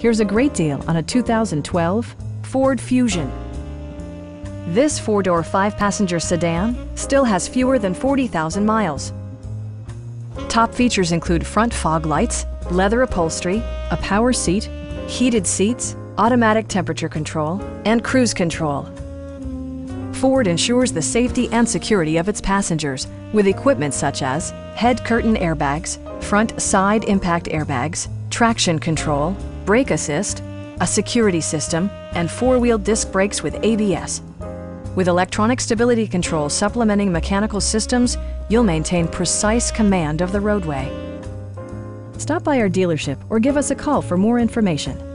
Here's a great deal on a 2012 Ford Fusion. This four-door, five-passenger sedan still has fewer than 40,000 miles. Top features include front fog lights, leather upholstery, a power seat, heated seats, automatic temperature control, and cruise control. Ford ensures the safety and security of its passengers with equipment such as head curtain airbags, front side impact airbags, traction control, brake assist, a security system, and four-wheel disc brakes with ABS. With electronic stability control supplementing mechanical systems, you'll maintain precise command of the roadway. Stop by our dealership or give us a call for more information.